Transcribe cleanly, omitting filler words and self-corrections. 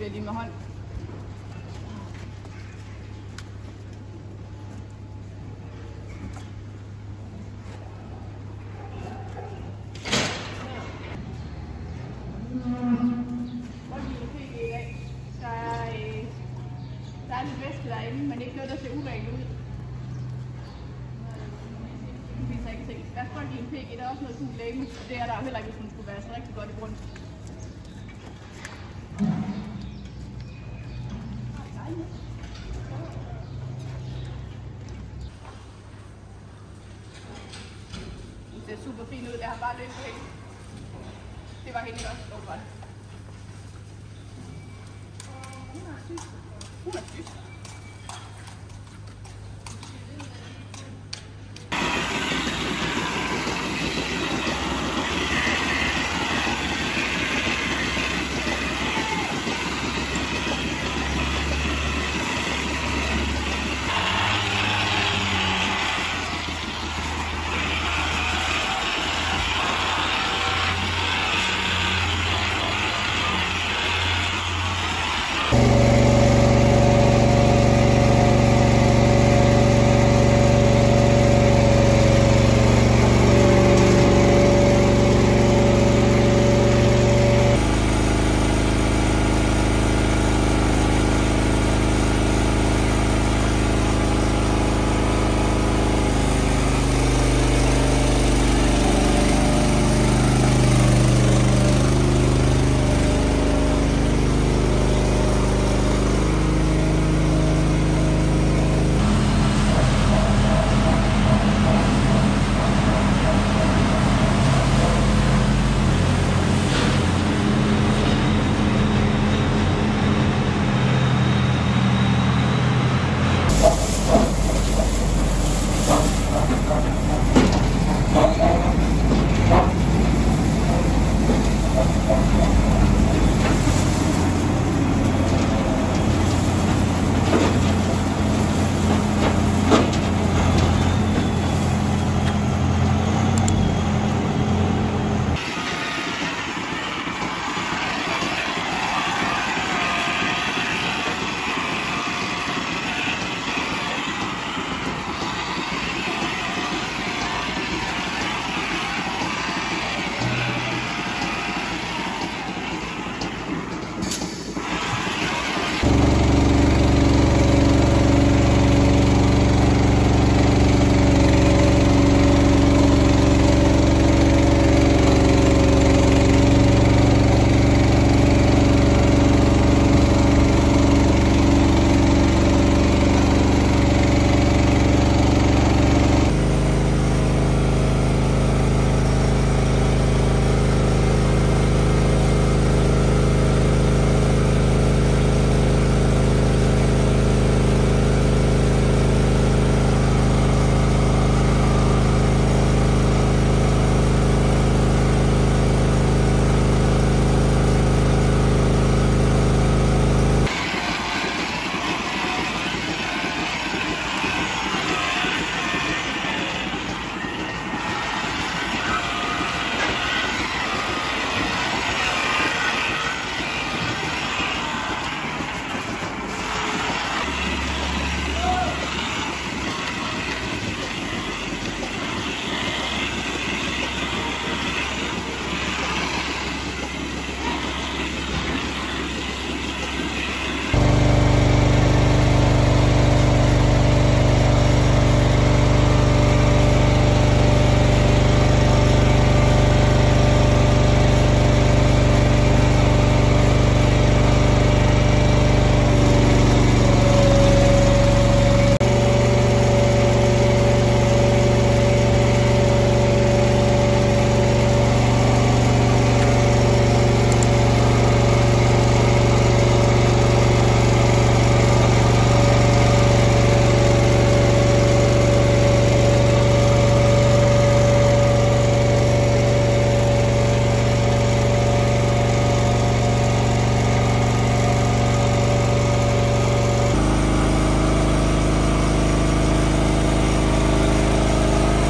bliver lige med hånd. Der er lidt væske derinde, men ikke noget, der ser ulækkert ud. Lad os prøve en pik i, der er også noget gul læge, og det er der heller ikke, hvis man skulle være så rigtig godt i grund. Det ser super fint ud, jeg har bare løbet hæng. Det var helt også godt. Hun er syg.